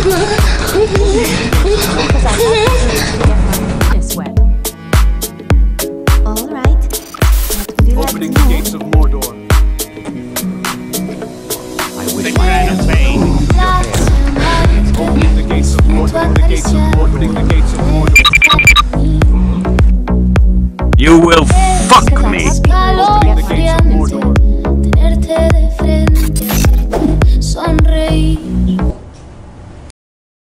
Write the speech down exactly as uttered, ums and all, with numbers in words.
This way. All right. Opening the gates of Mordor. I wish my hand pain. Opening the gates of Mordor. The gates of Opening the gates of Mordor. You will fuck me. Opening the gates of Mordor.